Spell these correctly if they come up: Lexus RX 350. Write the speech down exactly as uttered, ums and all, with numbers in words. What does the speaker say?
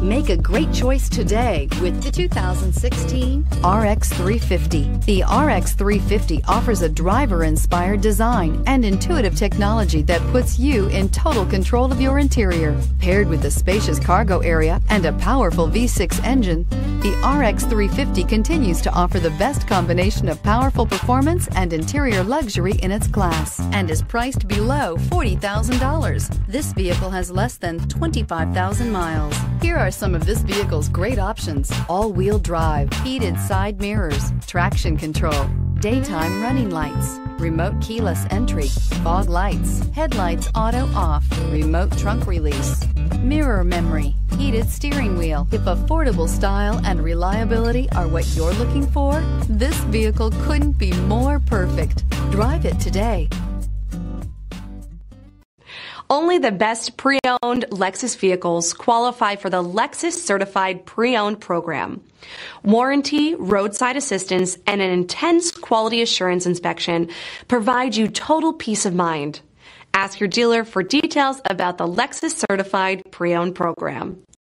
Make a great choice today with the two thousand sixteen R X three fifty. The R X three fifty offers a driver-inspired design and intuitive technology that puts you in total control of your interior. Paired with a spacious cargo area and a powerful V six engine, the R X three fifty continues to offer the best combination of powerful performance and interior luxury in its class and is priced below forty thousand dollars. This vehicle has less than twenty-five thousand miles. Here are some of this vehicle's great options: all-wheel drive, heated side mirrors, traction control, daytime running lights, remote keyless entry, fog lights, headlights auto off, remote trunk release, mirror memory, heated steering wheel. If affordable style and reliability are what you're looking for, this vehicle couldn't be more perfect. Drive it today. Only the best pre-owned Lexus vehicles qualify for the Lexus Certified Pre-Owned Program. Warranty, roadside assistance, and an intense quality assurance inspection provide you total peace of mind. Ask your dealer for details about the Lexus Certified Pre-Owned Program.